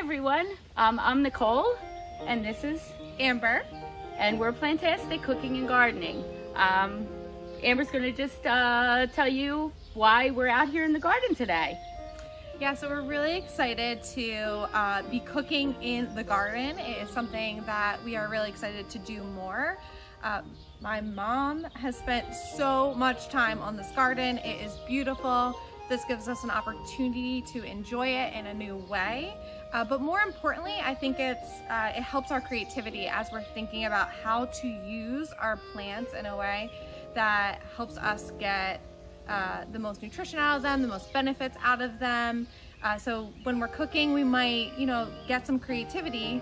Hi everyone, I'm Nicole and this is Amber and we're Plantastic Cooking and Gardening. Amber's going to just tell you why we're out here in the garden today. Yeah, so we're really excited to be cooking in the garden. It is something that we are really excited to do more. My mom has spent so much time on this garden. It is beautiful. This gives us an opportunity to enjoy it in a new way. But more importantly, I think it helps our creativity as we're thinking about how to use our plants in a way that helps us get the most nutrition out of them, the most benefits out of them. So when we're cooking, we might, get some creativity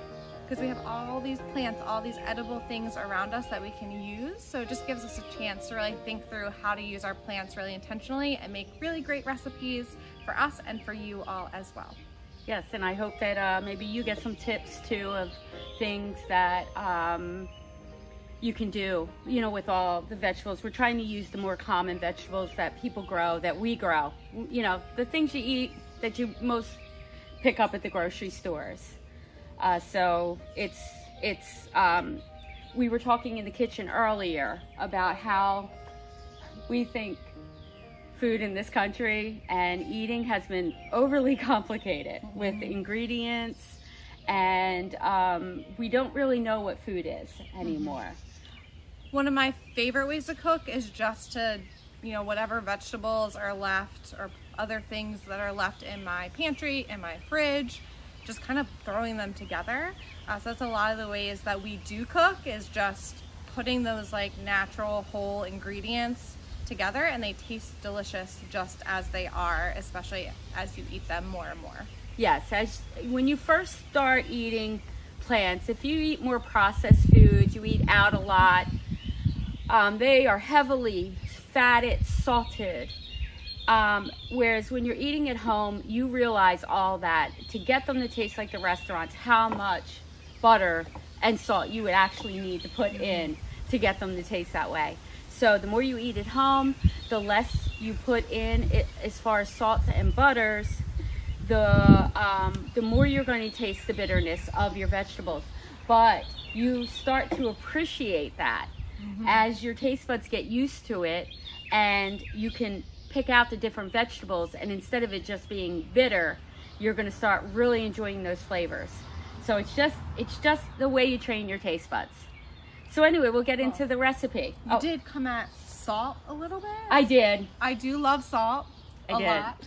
because we have all these plants, all these edible things around us that we can use. So it just gives us a chance to really think through how to use our plants really intentionally and make really great recipes for us and for you all as well. Yes, and I hope that maybe you get some tips too of things that you can do, with all the vegetables. We're trying to use the more common vegetables that people grow, that we grow, the things you eat that you most pick up at the grocery stores. So we were talking in the kitchen earlier about how we think food in this country and eating has been overly complicated with ingredients, and we don't really know what food is anymore. One of my favorite ways to cook is just to, whatever vegetables are left or other things that are left in my pantry, in my fridge, just kind of throwing them together. So that's a lot of the ways that we do cook, is just putting those natural whole ingredients together, and they taste delicious just as they are, especially as you eat them more and more. Yes, when you first start eating plants, if you eat more processed foods, you eat out a lot, they are heavily fatted, salted. Whereas when you're eating at home, you realize all that. To get them to taste like the restaurants, how much butter and salt you would actually need to put in to get them to taste that way. So the more you eat at home, the less you put in it, as far as salts and butters, the more you're going to taste the bitterness of your vegetables. But you start to appreciate that as your taste buds get used to it, and you can pick out the different vegetables, and instead of it just being bitter, you're going to start really enjoying those flavors. So it's just the way you train your taste buds. So anyway, we'll get into the recipe. You did come at salt a little bit. I did. I do love salt a lot.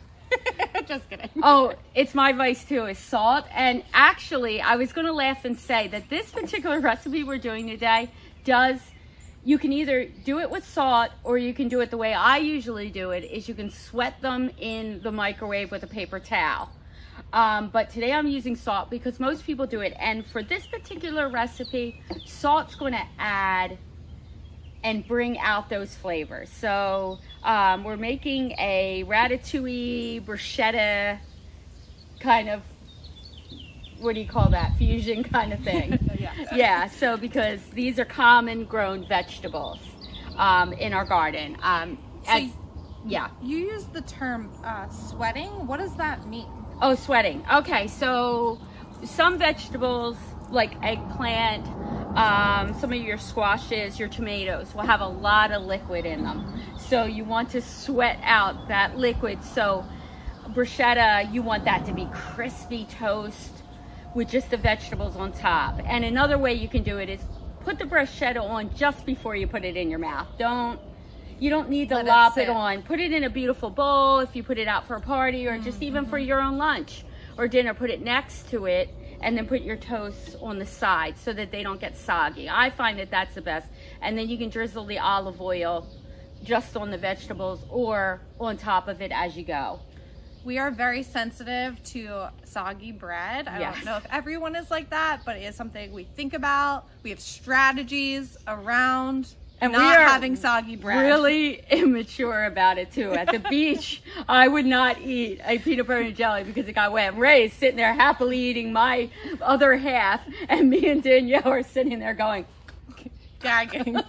Just kidding. Oh, it's my vice too, is salt. And actually, I was going to laugh and say that this particular recipe we're doing today you can either do it with salt, or you can do it the way I usually do it, is you can sweat them in the microwave with a paper towel. But today I'm using salt because most people do it. And for this particular recipe, salt's going to add and bring out those flavors. So we're making a ratatouille, bruschetta kind of, what do you call that, fusion kind of thing. Yeah, so because these are common grown vegetables in our garden. You use the term sweating. What does that mean? Oh, sweating. Okay, so some vegetables like eggplant, some of your squashes, your tomatoes will have a lot of liquid in them. So you want to sweat out that liquid. So bruschetta, you want that to be crispy toast with just the vegetables on top. And another way you can do it is put the bruschetta on just before you put it in your mouth. You don't need to lop it on. Put it in a beautiful bowl if you put it out for a party, or just even for your own lunch or dinner. Put it next to it, and then put your toasts on the side so that they don't get soggy. I find that that's the best. And then you can drizzle the olive oil just on the vegetables or on top of it as you go. We are very sensitive to soggy bread. I don't know if everyone is like that, but it is something we think about. We have strategies around not having soggy bread. Really immature about it too. At the beach, I would not eat a peanut butter and jelly because it got wet. Ray's sitting there happily eating my other half, and me and Danielle are sitting there going, gagging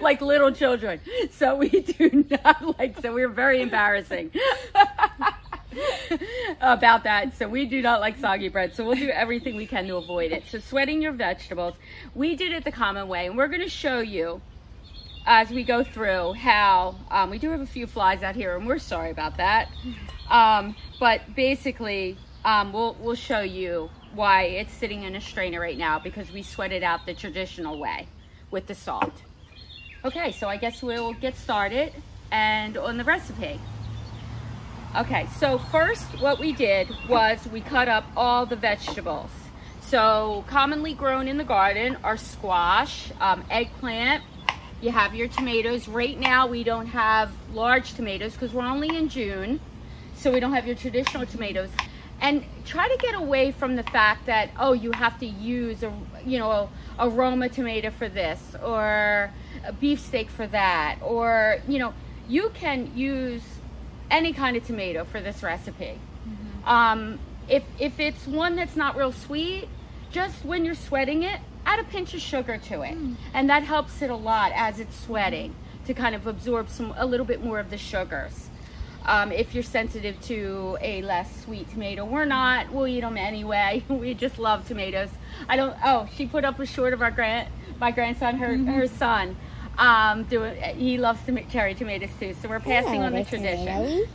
like little children. So we do not so we're very embarrassing. about that. So we do not like soggy bread. So we'll do everything we can to avoid it. So sweating your vegetables, we did it the common way. And we're going to show you as we go through how we do have a few flies out here, and we're sorry about that. But basically, we'll show you why it's sitting in a strainer right now, because we sweat it out the traditional way with the salt. Okay, so I guess we'll get started and on the recipe. Okay, so first what we did was we cut up all the vegetables. So commonly grown in the garden are squash, eggplant, you have your tomatoes. Right now we don't have large tomatoes because we're only in June, so we don't have your traditional tomatoes. And try to get away from the fact that, oh, you have to use a, you know, a Roma tomato for this, or a beefsteak for that, or, you know, you can use any kind of tomato for this recipe. Mm-hmm. If it's one that's not real sweet, just when you're sweating it, add a pinch of sugar to it. Mm. And that helps it a lot as it's sweating to kind of absorb a little bit more of the sugars. If you're sensitive to a less sweet tomato, we're not. We'll eat them anyway. We just love tomatoes. I don't. Oh, she put up a short of my grandson, her son. He loves cherry tomatoes too. So we're passing on the tradition. Tomatoes.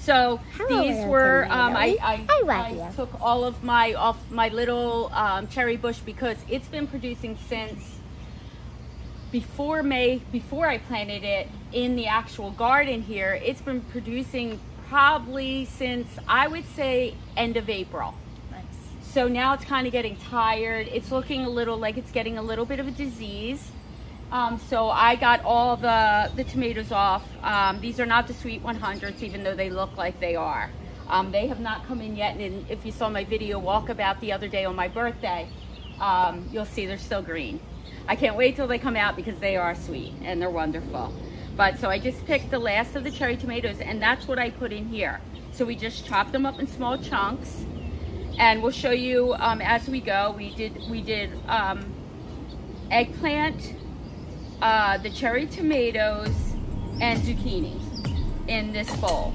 So these were. I took all of my little cherry bush because it's been producing since before May, before I planted it in the actual garden here. It's been producing probably since, I would say, end of April. Nice. So now it's kind of getting tired. It's looking a little like it's getting a little bit of a disease. So I got all the tomatoes off. These are not the sweet 100s, even though they look like they are. They have not come in yet. And if you saw my video walkabout the other day on my birthday, you'll see they're still green. I can't wait till they come out because they are sweet and they're wonderful. But so I just picked the last of the cherry tomatoes, and that's what I put in here. So we just chopped them up in small chunks, and we'll show you as we go. We did eggplant, the cherry tomatoes, and zucchini in this bowl.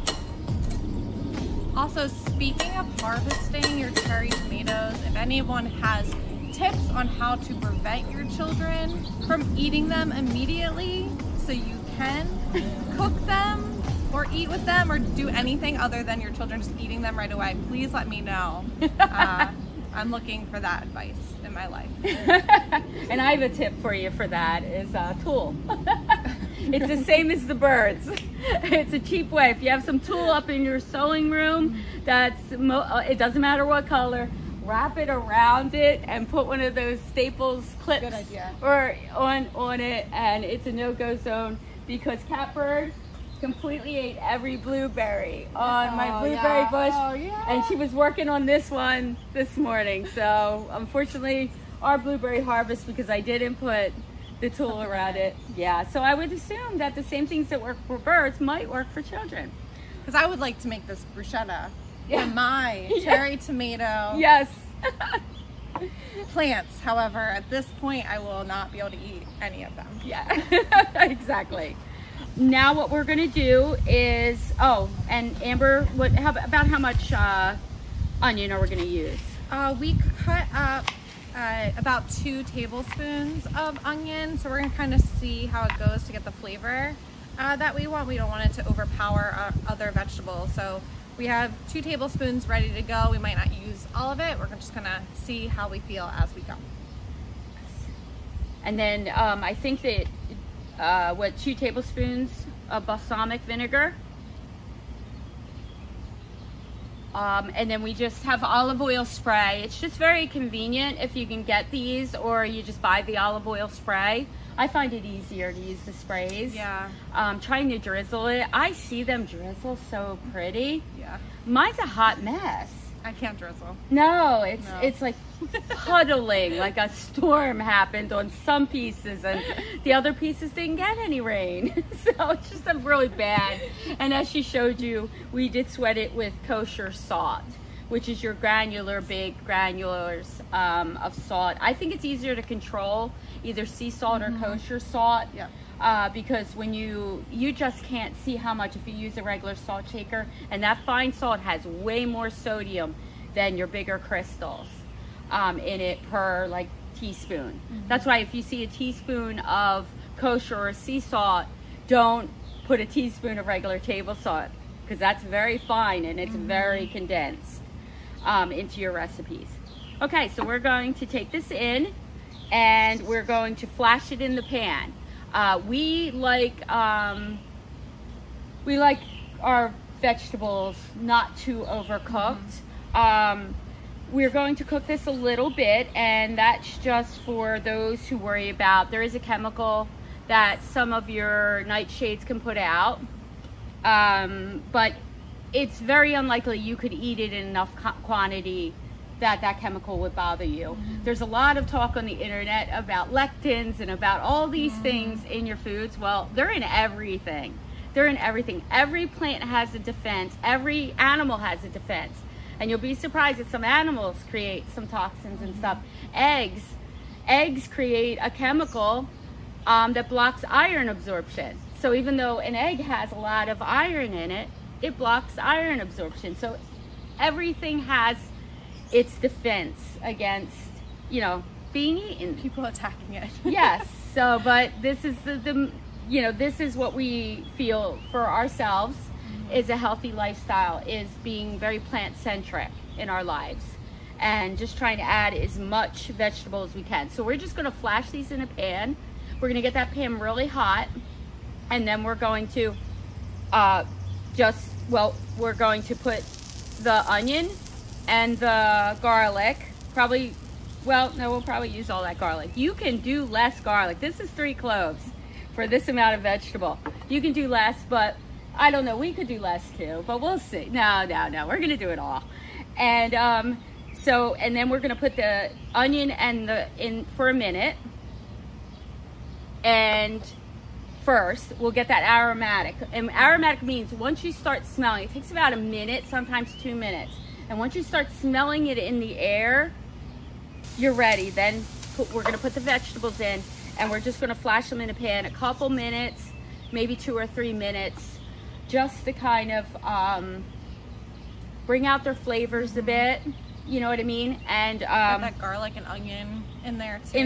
Also, speaking of harvesting your cherry tomatoes, if anyone has tips on how to prevent your children from eating them immediately, so you can cook them or eat with them or do anything other than your children just eating them right away, please let me know. I'm looking for that advice in my life. And I have a tip for you for that is tulle. It's the same as the birds. It's a cheap way. If you have some tulle up in your sewing room, it doesn't matter what color, wrap it around it and put one of those staples clips or on it, and it's a no-go zone because Catbird completely ate every blueberry on my blueberry bush. Oh, yeah. And she was working on this one this morning, so unfortunately our blueberry harvest, because I didn't put the tulle around it. Yeah, so I would assume that the same things that work for birds might work for children, because I would like to make this bruschetta. Yeah. My cherry tomato. Yes. Plants, however, at this point, I will not be able to eat any of them. Yeah, exactly. Now what we're gonna do is, and Amber, how much onion are we gonna use? We cut up about 2 tablespoons of onion, so we're gonna kind of see how it goes to get the flavor that we want. We don't want it to overpower our other vegetables, so we have 2 tablespoons ready to go. We might not use all of it. We're just gonna see how we feel as we go. And then I think that, 2 tablespoons of balsamic vinegar. And then we just have olive oil spray. It's just very convenient if you can get these, or you just buy the olive oil spray. I find it easier to use the sprays. Yeah. Trying to drizzle it. I see them drizzle so pretty. Yeah. Mine's a hot mess. I can't drizzle. No, it's like puddling, like a storm happened on some pieces and the other pieces didn't get any rain. So it's just really bad. And as she showed you, we did sweat it with kosher salt, which is your big granulars of salt. I think it's easier to control either sea salt or kosher salt. Yeah. because when you just can't see how much if you use a regular salt shaker, and that fine salt has way more sodium than your bigger crystals in it per like teaspoon. Mm-hmm. That's why if you see a teaspoon of kosher or sea salt, don't put a teaspoon of regular table salt, because that's very fine and it's mm-hmm. very condensed into your recipes. Okay, so we're going to take this in and we're going to flash it in the pan. We like our vegetables not too overcooked. We're going to cook this a little bit, and that's just for those who worry about, there is a chemical that some of your nightshades can put out, but it's very unlikely you could eat it in enough quantity that that chemical would bother you. Mm-hmm. There's a lot of talk on the internet about lectins and about all these mm-hmm. things in your foods. Well, they're in everything. They're in everything. Every plant has a defense. Every animal has a defense. And you'll be surprised that some animals create some toxins mm-hmm. and stuff. Eggs create a chemical that blocks iron absorption. So even though an egg has a lot of iron in it, it blocks iron absorption. So everything has its defense against, you know, being eaten. People attacking it. Yes. So, but this is the you know, this is what we feel for ourselves mm-hmm. is a healthy lifestyle, is being very plant-centric in our lives and just trying to add as much vegetable as we can. So we're just going to flash these in a pan. We're going to get that pan really hot, and then we're going to we're going to put the onion and the garlic, we'll probably use all that garlic. You can do less garlic. This is 3 cloves for this amount of vegetable. You can do less, but I don't know, we could do less too, but we'll see. No, we're gonna do it all. And then we're gonna put the onion and in for a minute. And first, we'll get that aromatic. And aromatic means once you start smelling, it takes about a minute, sometimes 2 minutes. And once you start smelling it in the air, you're ready. Then we're gonna put the vegetables in, and we're just gonna flash them in a pan a couple minutes, maybe 2 or 3 minutes, just to kind of bring out their flavors a bit. You know what I mean? And got that garlic and onion in there too.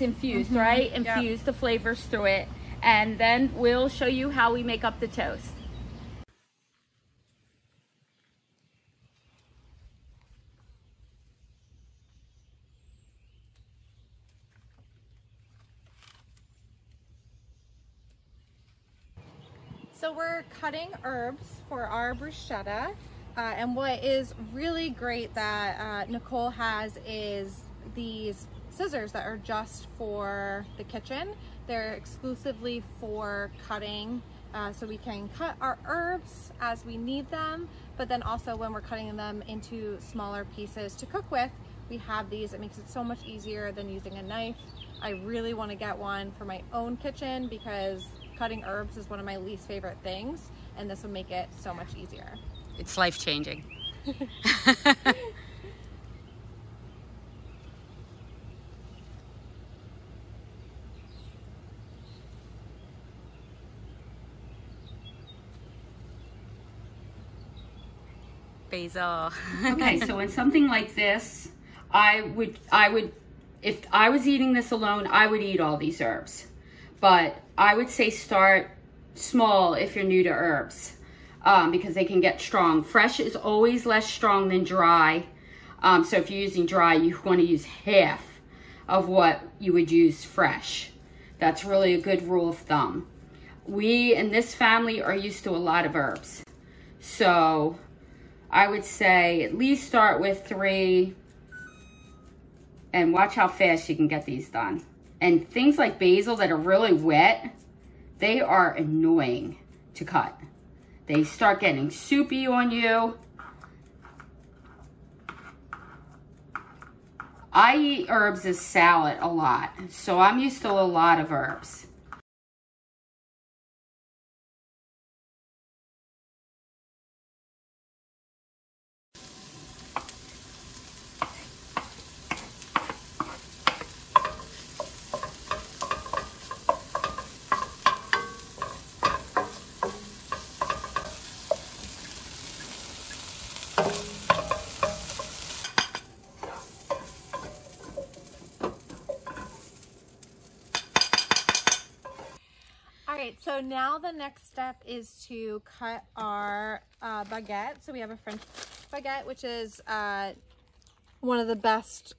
Infused, mm-hmm. right? Infuse the flavors through it. And then we'll show you how we make up the toast. So we're cutting herbs for our bruschetta, and what is really great that Nicole has is these scissors that are just for the kitchen. They're exclusively for cutting, so we can cut our herbs as we need them, but then also when we're cutting them into smaller pieces to cook with, we have these. It makes it so much easier than using a knife. I really want to get one for my own kitchen because cutting herbs is one of my least favorite things, and this will make it so much easier. It's life-changing. Basil. Okay, so in something like this, I would, if I was eating this alone, I would eat all these herbs. But I would say start small if you're new to herbs, because they can get strong. Fresh is always less strong than dry. So if you're using dry, you want to use half of what you would use fresh. That's really a good rule of thumb. We in this family are used to a lot of herbs. So I would say at least start with 3. And watch how fast you can get these done. And things like basil that are really wet, they are annoying to cut. They start getting soupy on you. I eat herbs as salad a lot, so I'm used to a lot of herbs. right, so now the next step is to cut our baguette. So we have a French baguette, which is one of the best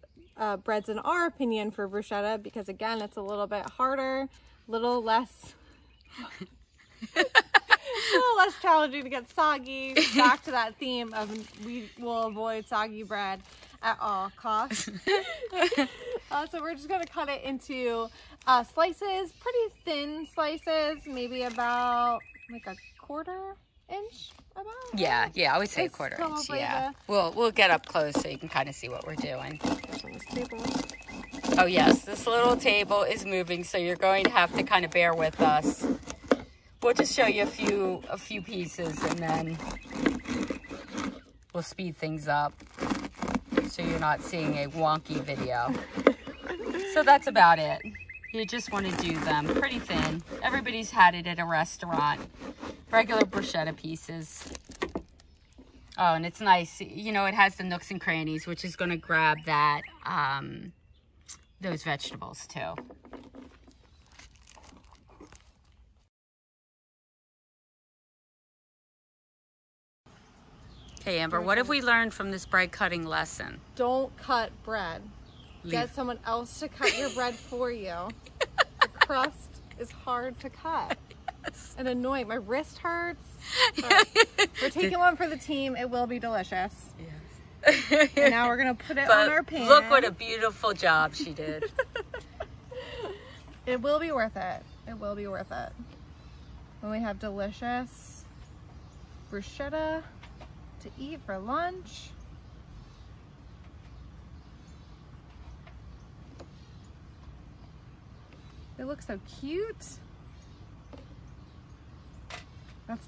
breads in our opinion for bruschetta, because again, it's a little bit harder, a little less challenging to get soggy. Back to that theme of we will avoid soggy bread at all costs. So we're just going to cut it into slices, pretty thin slices, maybe about like a quarter inch. About. Yeah, yeah, I would say a quarter inch. Yeah, we'll get up close so you can kind of see what we're doing. Oh yes, this little table is moving, so you're going to have to kind of bear with us. We'll just show you a few pieces, and then we'll speed things up so you're not seeing a wonky video. So that's about it. You just want to do them pretty thin. Everybody's had it at a restaurant. Regular bruschetta pieces. Oh, and it's nice. You know, it has the nooks and crannies, which is going to grab that those vegetables too. Okay, Amber, what have we learned from this bread cutting lesson? Don't cut bread. Get someone else to cut your bread for you. The crust is hard to cut. Yes. And annoying. My wrist hurts. But we're taking one for the team. It will be delicious. Yes. And now we're going to put it on our pan. Look what a beautiful job she did. It will be worth it. It will be worth it. When we have delicious bruschetta to eat for lunch. They look so cute.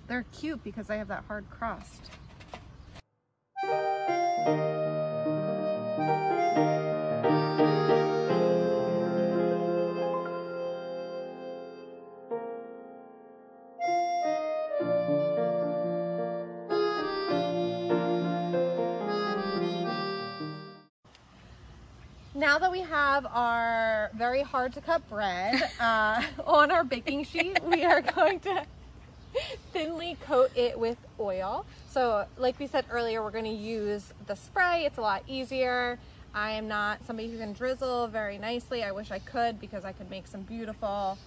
They're cute because they have that hard crust. Now that we have our very hard to cut bread on our baking sheet, we are going to thinly coat it with oil. So like we said earlier, we're going to use the spray. It's a lot easier. I am not somebody who can drizzle very nicely. I wish I could, because I could make some beautiful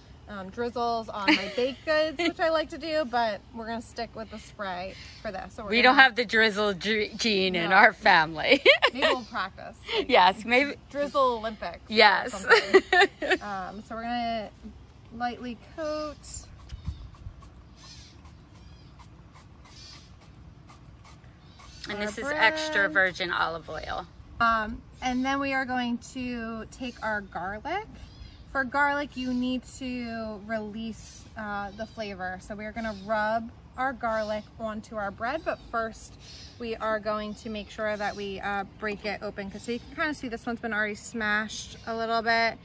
drizzles on my baked goods, which I like to do, but we're going to stick with the spray for this. So we don't have the drizzle gene in our family. Maybe we'll practice. Like, yes, maybe. Drizzle Olympics. Yes. So we're going to lightly coat. And this is extra virgin olive oil. And then we are going to take our garlic. For garlic, you need to release the flavor. So we are going to rub our garlic onto our bread, but first we are going to make sure that we break it open, because so you can kind of see this one's been already smashed a little bit,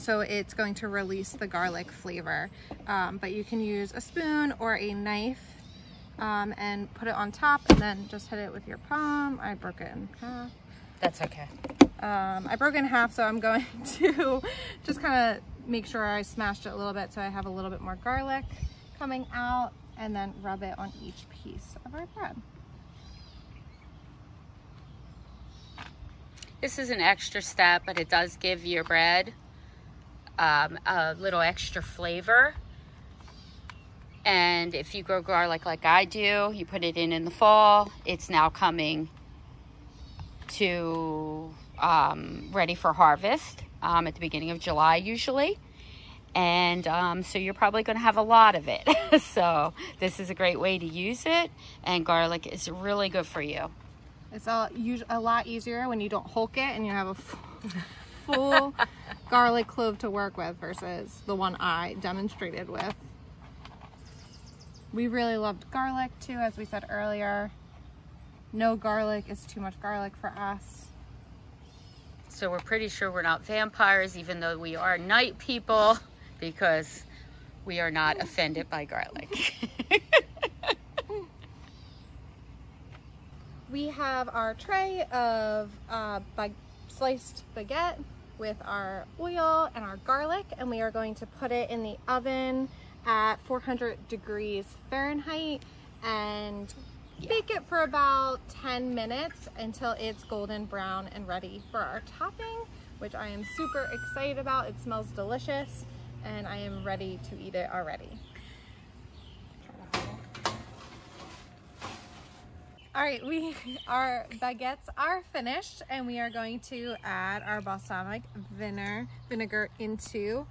so it's going to release the garlic flavor. But you can use a spoon or a knife and put it on top, and then just hit it with your palm. I broke it in half. That's okay. I broke it in half, so I'm going to just kind of make sure I smashed it a little bit so I have a little bit more garlic coming out, and then rub it on each piece of our bread. This is an extra step, but it does give your bread a little extra flavor. And if you grow garlic like I do, you put it in the fall, it's now coming to ready for harvest at the beginning of July usually, and so you're probably going to have a lot of it. So this is a great way to use it, and garlic is really good for you. It's a lot easier when you don't hulk it and you have a full garlic clove to work with versus the one I demonstrated with. We really loved garlic too, as we said earlier. No garlic is too much garlic for us. So we're pretty sure we're not vampires, even though we are night people, because we are not offended by garlic. We have our tray of sliced baguette with our oil and our garlic, and we are going to put it in the oven at 400 degrees Fahrenheit and bake it for about 10 minutes until it's golden brown and ready for our topping, which I am super excited about. It smells delicious and I am ready to eat it already. All right, our baguettes are finished and we are going to add our balsamic vinegar into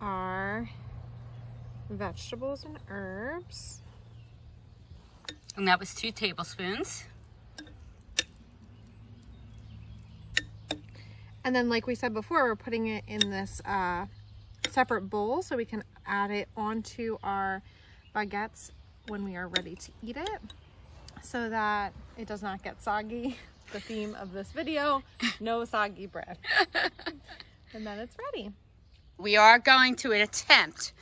our vegetables and herbs. And that was 2 tablespoons. And then like we said before, we're putting it in this separate bowl so we can add it onto our baguettes when we are ready to eat it, so that it does not get soggy. The theme of this video, no soggy bread. And then it's ready. We are going to attempt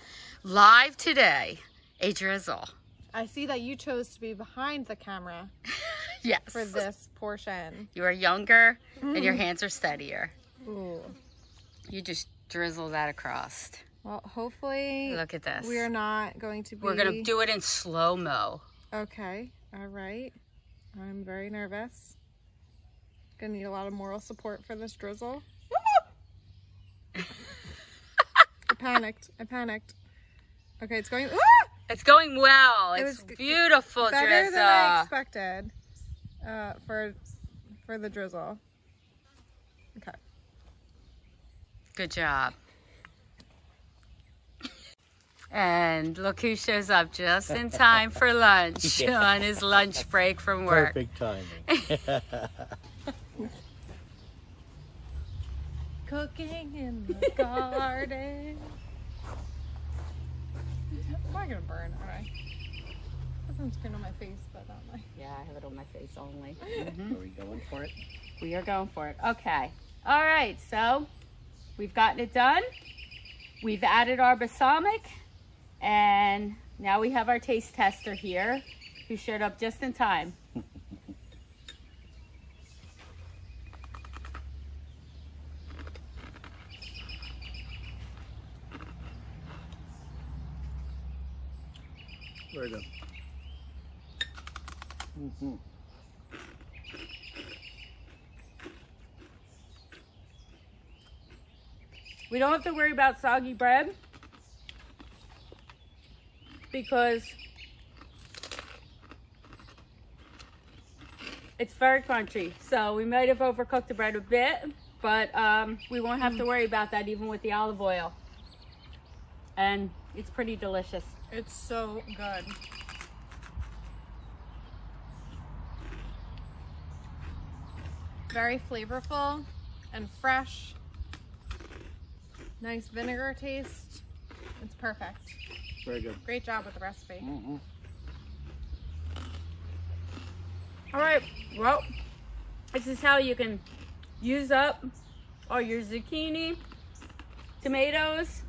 live today a drizzle. I see that you chose to be behind the camera. Yes. For this portion. You are younger and your hands are steadier. Ooh. You just drizzle that across. Well, hopefully. Look at this. We are not going to be. We're going to do it in slow-mo. Okay. All right, I'm very nervous. Gonna need a lot of moral support for this drizzle. I panicked. Okay, it's going. It's going well. It's beautiful drizzle. Better than I expected for the drizzle. Okay. Good job. And look who shows up just in time for lunch on his lunch break from work. Perfect timing. Cooking in the garden. Am I gonna burn? All right. Put sunscreen on my face, but not my. Yeah, I have it on my face only. Mm-hmm. Are we going for it? We are going for it. Okay. All right. So we've gotten it done. We've added our balsamic. And now we have our taste tester here, who showed up just in time. Very good. Mm-hmm. We don't have to worry about soggy bread, because it's very crunchy. So we might have overcooked the bread a bit, but we won't have to worry about that, even with the olive oil. And it's pretty delicious. It's so good. Very flavorful and fresh. Nice vinegar taste. It's perfect. Very good. Great job with the recipe. Mm-hmm. All right, well, this is how you can use up all your zucchini, tomatoes,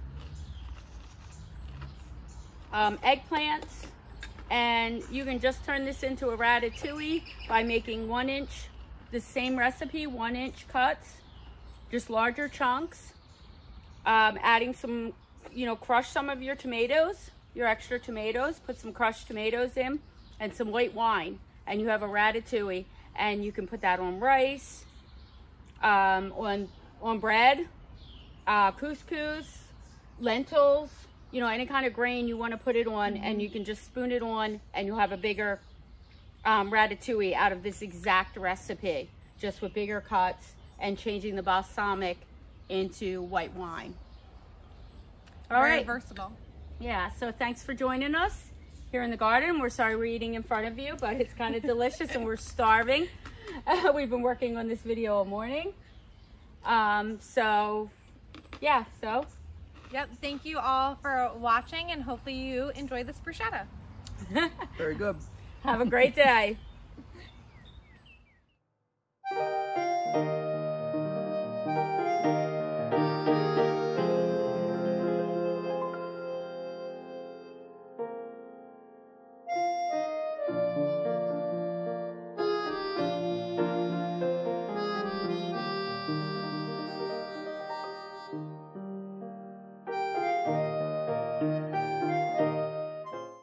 eggplants, and you can just turn this into a ratatouille by making 1-inch, the same recipe, 1-inch cuts, just larger chunks, adding some, you know, crush some of your tomatoes, your extra tomatoes, put some crushed tomatoes in and some white wine, and you have a ratatouille. And you can put that on rice, on bread, couscous, lentils, you know, any kind of grain you want to put it on, and you can just spoon it on, and you'll have a bigger ratatouille out of this exact recipe, just with bigger cuts and changing the balsamic into white wine. All right. Versatile. Yeah, so thanks for joining us here in the garden. We're sorry we're eating in front of you, but it's kind of delicious and we're starving. We've been working on this video all morning. Yep, thank you all for watching and hopefully you enjoy this bruschetta. Very good. Have a great day.